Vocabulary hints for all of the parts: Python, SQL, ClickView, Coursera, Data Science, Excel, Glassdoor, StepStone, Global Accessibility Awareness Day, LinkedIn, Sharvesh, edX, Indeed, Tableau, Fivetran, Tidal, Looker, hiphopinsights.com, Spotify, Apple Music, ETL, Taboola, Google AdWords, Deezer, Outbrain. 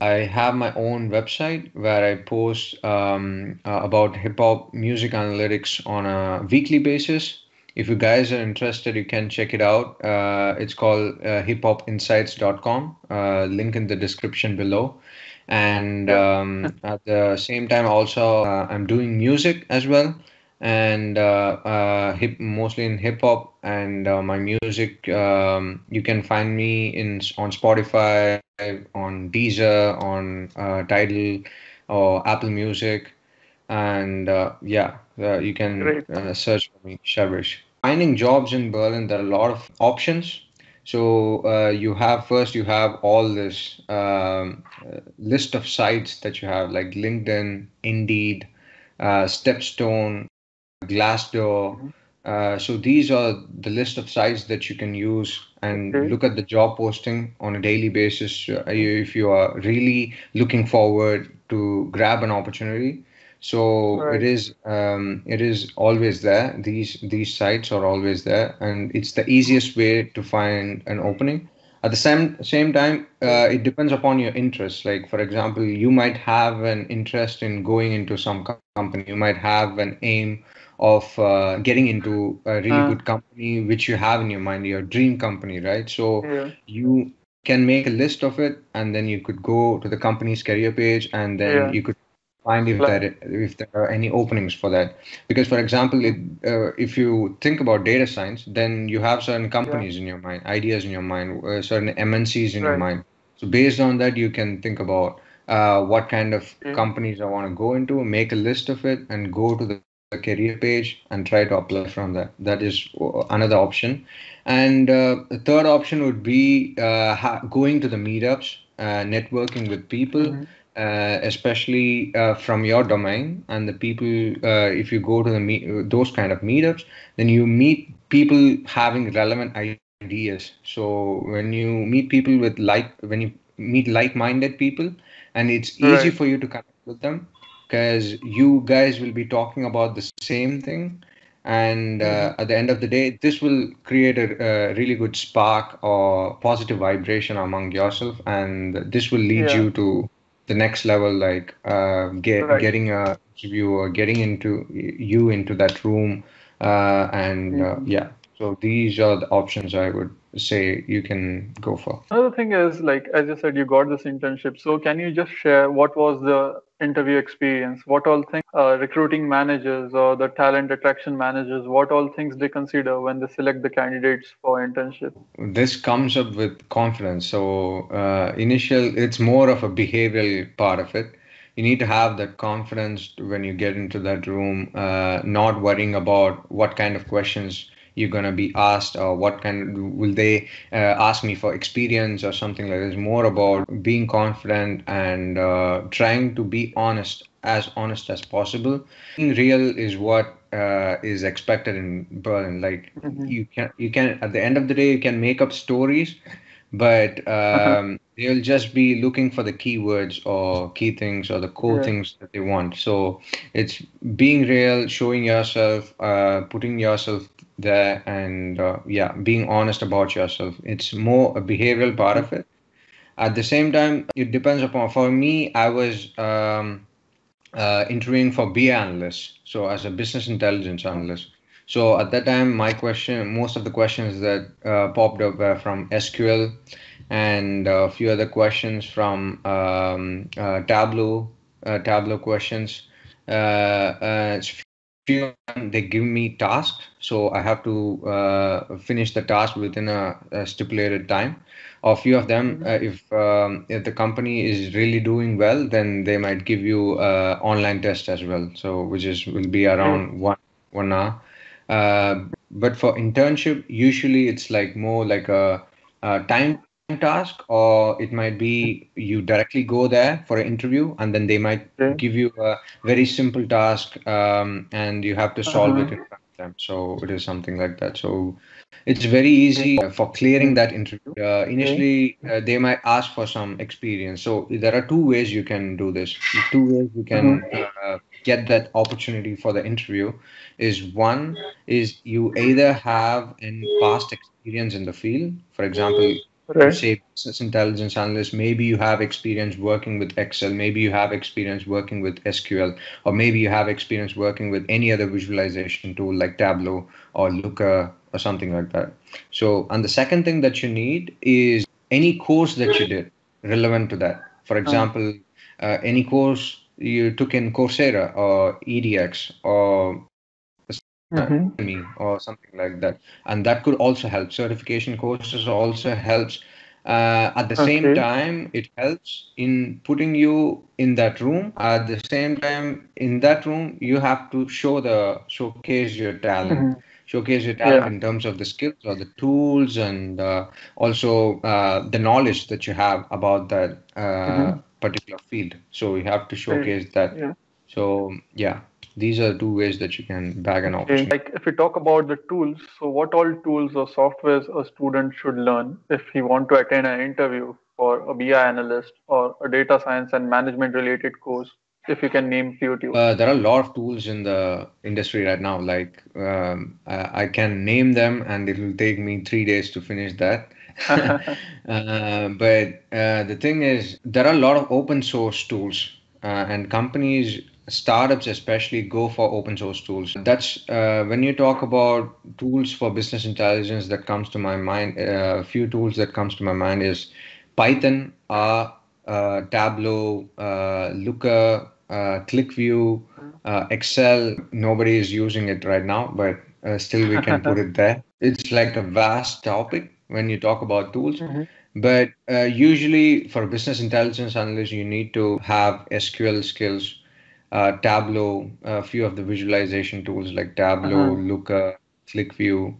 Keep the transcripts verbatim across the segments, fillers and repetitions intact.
I have my own website where I post um, uh, about hip hop music analytics on a weekly basis. If you guys are interested, you can check it out. Uh, it's called uh, hip hop insights dot com. Uh, link in the description below. And um, at the same time, also uh, I'm doing music as well, and uh, uh, hip, mostly in hip hop. And uh, my music, um, you can find me in on Spotify, on Deezer, on uh, Tidal, or Apple Music. And uh, yeah, uh, you can uh, search for me, Sharvesh. Finding jobs in Berlin, there are a lot of options. So uh, you have first, you have all this um, list of sites that you have, like LinkedIn, Indeed, uh, StepStone, Glassdoor. Mm-hmm. Uh, so these are the list of sites that you can use and okay. look at the job posting on a daily basis if you are really looking forward to grab an opportunity. So right. it is um, it is always there. These these sites are always there, and it's the easiest way to find an opening. At the same same time, uh, it depends upon your interests. Like, for example, you might have an interest in going into some co- company. You might have an aim of uh, getting into a really uh, good company, which you have in your mind, your dream company, right? So yeah. you can make a list of it, and then you could go to the company's career page, and then yeah. you could find if there if there are any openings for that. Because, for example, it, uh, if you think about data science, then you have certain companies yeah. in your mind, ideas in your mind, uh, certain M N Cs in right. your mind. So based on that, you can think about uh, what kind of mm. companies I want to go into, make a list of it, and go to the career page and try to apply from that. That is another option. And uh, the third option would be uh, ha- going to the meetups, uh, networking with people, mm-hmm. Uh, especially uh, from your domain and the people. Uh, if you go to the meet, those kind of meetups, then you meet people having relevant ideas. So when you meet people with like, when you meet like-minded people, and it's easy right. for you to connect with them because you guys will be talking about the same thing. And uh, mm-hmm. at the end of the day, this will create a, a really good spark or positive vibration among yourself. And this will lead yeah. you to the next level, like uh, get, right. getting a interview or getting into you into that room. Uh, and mm-hmm. uh, yeah, so these are the options I would say you can go for. Another thing is, like, as you said, you got this internship. So can you just share what was the interview experience? What all things uh, recruiting managers or the talent attraction managers, what all things they consider when they select the candidates for internship? This comes up with confidence. So uh, initial, it's more of a behavioral part of it. You need to have that confidence when you get into that room, uh, not worrying about what kind of questions you're going to be asked, or what kind will they uh, ask me for experience or something like this. More about being confident and uh, trying to be honest, as honest as possible. Being real is what uh, is expected in Berlin. Like mm-hmm. you can, you can, at the end of the day, you can make up stories, but um, uh-huh. they'll just be looking for the keywords or key things or the cool yeah. things that they want. So it's being real, showing yourself, uh, putting yourself there, and uh, yeah, being honest about yourself. It's more a behavioral part of it. At the same time, it depends upon. For me, I was um, uh, interviewing for B I analysts, so as a business intelligence analyst. So at that time, my question, most of the questions that uh, popped up were from S Q L, and a few other questions from um, uh, Tableau, uh, Tableau questions. Uh, uh, it's They give me tasks, so I have to uh, finish the task within a, a stipulated time. A few of them, uh, if um, if the company is really doing well, then they might give you an online test as well. So which is will be around one one hour. Uh, but for internship, usually it's like more like a, a time task, or it might be you directly go there for an interview, and then they might yeah. give you a very simple task, um, and you have to solve uh-huh. it in front of them. So it is something like that. So it's very easy for clearing that interview. Uh, initially, uh, they might ask for some experience. So there are two ways you can do this. The two ways you can uh, get that opportunity for the interview is, one is you either have a past experience in the field. For example, right. say business intelligence analyst, maybe you have experience working with Excel, maybe you have experience working with S Q L, or maybe you have experience working with any other visualization tool like Tableau or Looker or something like that. So, and the second thing that you need is any course that you did relevant to that. For example, uh, any course you took in Coursera or E D X or mm-hmm. or something like that, and that could also help. Certification courses also helps. Uh, at the okay. same time, it helps in putting you in that room. At the same time, in that room, you have to show the showcase your talent, mm-hmm. showcase your talent yeah. in terms of the skills or the tools, and uh, also uh, the knowledge that you have about that uh, mm-hmm. particular field. So you have to showcase that. Yeah. So yeah. These are two ways that you can bag an opportunity. Like if we talk about the tools, so what all tools or softwares a student should learn if he wants to attend an interview for a B I analyst or a data science and management related course, if you can name few tools? Uh, there are a lot of tools in the industry right now. Like um, I, I can name them and it will take me three days to finish that. uh, but uh, the thing is, there are a lot of open source tools uh, and companies startups especially go for open source tools. That's uh, when you talk about tools for business intelligence that comes to my mind, a uh, few tools that comes to my mind is Python, R, uh, Tableau, uh, Looker, uh, ClickView, uh, Excel. Nobody is using it right now, but uh, still we can put it there. It's like a vast topic when you talk about tools. Mm-hmm. But uh, usually for business intelligence analysts, you need to have S Q L skills. Uh, Tableau, a few of the visualization tools like Tableau, uh-huh. Looker, ClickView.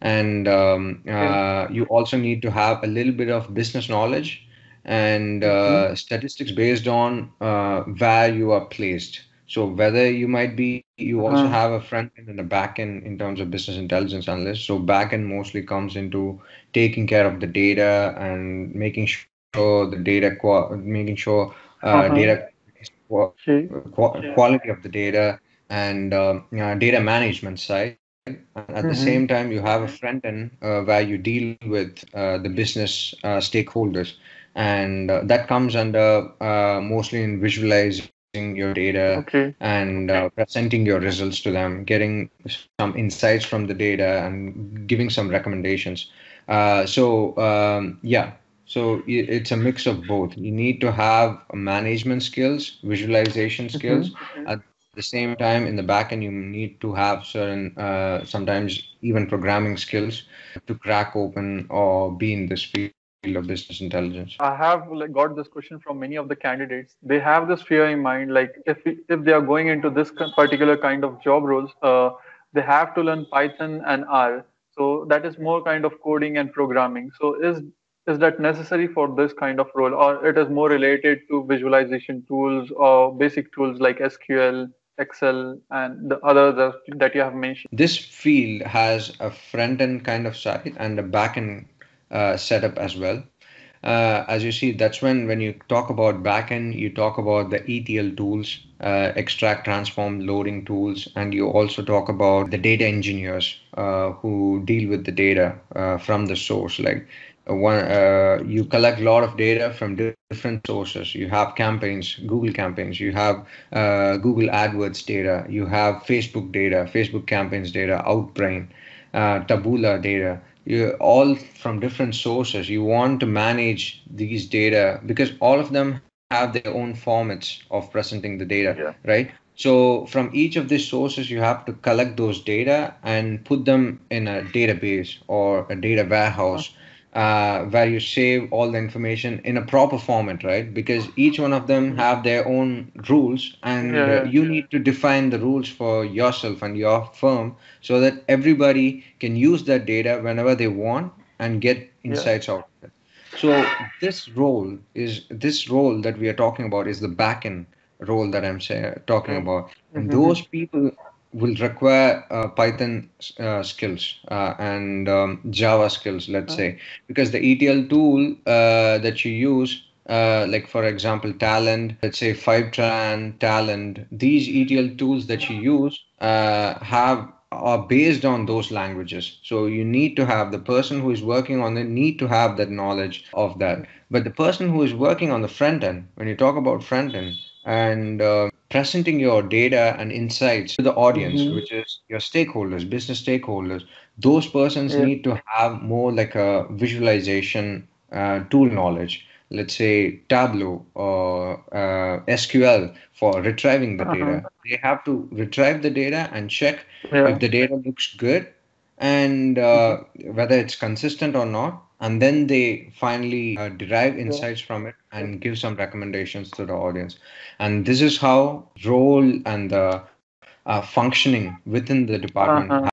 And um, okay. uh, you also need to have a little bit of business knowledge and uh, mm-hmm. statistics based on uh, where you are placed. So whether you might be, you also uh-huh. have a front end and a back end in terms of business intelligence analyst. So back end mostly comes into taking care of the data and making sure the data, qua- making sure uh, uh-huh. data Qu- qu- quality of the data and uh, you know, data management side. And at mm-hmm. the same time, you have a front end uh, where you deal with uh, the business uh, stakeholders, and uh, that comes under uh, mostly in visualizing your data okay. and uh, presenting your results to them, getting some insights from the data, and giving some recommendations. Uh, so um, yeah. So it's a mix of both. You need to have management skills, visualization skills. Mm-hmm. At the same time, in the back end, you need to have certain, uh, sometimes even programming skills to crack open or be in this field of business intelligence. I have like, got this question from many of the candidates. They have this fear in mind, like if if they are going into this particular kind of job roles, uh, they have to learn Python and R. So that is more kind of coding and programming. So is Is that necessary for this kind of role, or it is more related to visualization tools or basic tools like S Q L, Excel, and the others that you have mentioned? This field has a front-end kind of side and a back-end uh, setup as well. Uh, as you see, that's when when you talk about back-end, you talk about the E T L tools, uh, extract, transform, loading tools, and you also talk about the data engineers uh, who deal with the data uh, from the source, like. One, uh, you collect a lot of data from different sources. You have campaigns, Google campaigns. You have uh, Google AdWords data. You have Facebook data, Facebook campaigns data, Outbrain, uh, Taboola data. You all from different sources. You want to manage these data because all of them have their own formats of presenting the data, yeah. right? So from each of these sources, you have to collect those data and put them in a database or a data warehouse. Oh. Uh, where you save all the information in a proper format, right? Because each one of them have their own rules, and yeah, yeah, uh, you yeah. need to define the rules for yourself and your firm so that everybody can use that data whenever they want and get insights yeah. out of it. So this role is this role that we are talking about is the back-end role that I'm say, talking about. And mm-hmm. those people will require uh, Python uh, skills uh, and um, Java skills, let's okay. say, because the E T L tool uh, that you use, uh, like for example, Talent, let's say Fivetran, Talent, these E T L tools that you use uh, have are based on those languages. So you need to have the person who is working on it need to have that knowledge of that. But the person who is working on the front end, when you talk about front end and uh, presenting your data and insights to the audience, mm-hmm. which is your stakeholders, business stakeholders, those persons yeah. need to have more like a visualization uh, tool knowledge. Let's say Tableau or uh, S Q L for retrieving the uh-huh. data. They have to retrieve the data and check yeah. if the data looks good and uh, whether it's consistent or not. And then they finally uh, derive insights yeah. from it and give some recommendations to the audience. And this is how role and the uh, functioning within the department uh-huh.